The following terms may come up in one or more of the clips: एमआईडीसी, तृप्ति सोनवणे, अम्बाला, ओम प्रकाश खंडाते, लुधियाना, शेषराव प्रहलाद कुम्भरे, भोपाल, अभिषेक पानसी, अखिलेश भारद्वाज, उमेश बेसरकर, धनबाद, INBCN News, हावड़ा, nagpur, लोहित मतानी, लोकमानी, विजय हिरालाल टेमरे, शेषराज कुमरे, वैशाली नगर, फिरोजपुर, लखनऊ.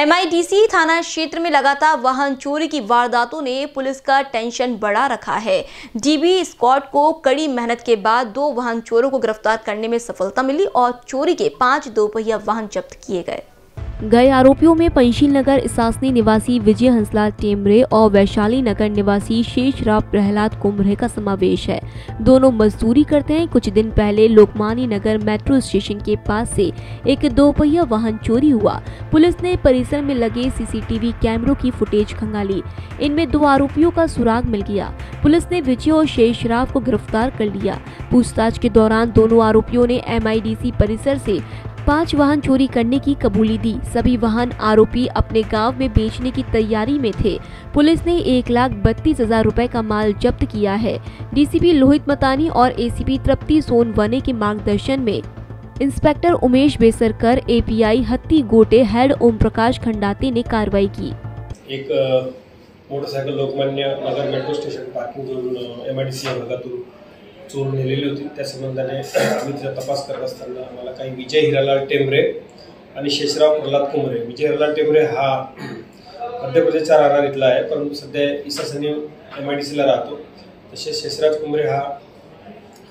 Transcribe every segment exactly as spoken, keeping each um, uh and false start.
एमआईडीसी थाना क्षेत्र में लगातार वाहन चोरी की वारदातों ने पुलिस का टेंशन बढ़ा रखा है। डीबी स्क्वाड को कड़ी मेहनत के बाद दो वाहन चोरों को गिरफ्तार करने में सफलता मिली और चोरी के पांच दोपहिया वाहन जब्त किए गए। गए आरोपियों में पंचशील नगर सासनी निवासी विजय हिरालाल टेमरे और वैशाली नगर निवासी शेषराव प्रहलाद कुम्भरे का समावेश है। दोनों मजदूरी करते हैं। कुछ दिन पहले लोकमानी नगर मेट्रो स्टेशन के पास से एक दोपहिया वाहन चोरी हुआ। पुलिस ने परिसर में लगे सीसीटीवी कैमरों की फुटेज खंगाली। इनमें दो आरोपियों का सुराग मिल गया। पुलिस ने विजय और शेषराव को गिरफ्तार कर लिया। पूछताछ के दौरान दोनों आरोपियों ने एमआईडीसी परिसर से पांच वाहन चोरी करने की कबूली दी। सभी वाहन आरोपी अपने गांव में बेचने की तैयारी में थे। पुलिस ने एक लाख बत्तीस हजार रूपए का माल जब्त किया है। डीसीपी लोहित मतानी और एसीपी तृप्ति सोनवणे के मार्गदर्शन में इंस्पेक्टर उमेश बेसरकर, एपीआई हत्ती गोटे हेड ओम प्रकाश खंडाते ने कार्रवाई की। एक motorcycle Lokmanya Nagar metro station parking एमआईडीसी चोरून नेलेली होती। त्या संबंधाने मी तिचा तपास करत असताना मला काही विजय हिरालाल टेमरे आणि शेषराव प्रहलाद कुम्भरे, विजय हिरालाल टेमरे हा मध्य प्रदेशचा राहणार इथला आहे परंतु सध्या इसासनी एम आय डी सीला राहतो। तसेच शेषराज कुमरे हा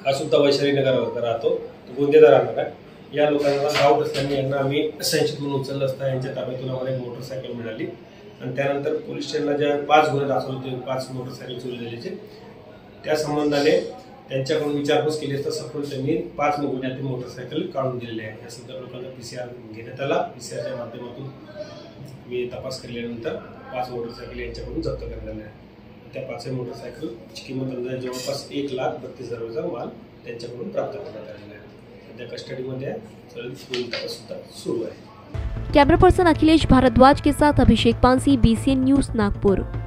हा सुद्धा वैशाली नगरला राहतो, गोंदियाचा राहणार आहे। या लोकांना गाव असताना यांना आम्ही संशयित म्हणून उचललं असता यांच्या ताब्यातून आम्हाला एक मोटरसायकल मिळाली आणि त्यानंतर पोलीस स्टेशनला ज्या पाच गुन्हे दाखल होते, पाच मोटरसायकल चोरी झाल्याचे त्या संबंधाने त्यांच्याकडून विचारपूस केली असता सफल त्यांनी पाच लोकांना मोटरसायकल काढून दिलेली आहे। या सदर लोकांना पीसीआर घेण्यात आला। पीसीआरच्या माध्यमातून मी तपास केल्यानंतर पाच मोटरसायकल यांच्याकडून जप्त करण्यात आल्या। त्या पाच मोटरसायकल किंमत अंदाजे जवळपास एक लाख बत्तीस हजाराचा माल त्यांच्याकडून प्राप्त करण्यात आलेला आहे। सध्या कस्टडीमध्ये आहे। पोलीस तपास सुद्धा सुरू आहे। कॅमेरा पर्सन अखिलेश भारद्वाज के साथ अभिषेक पानसी, B C N news Nagpur.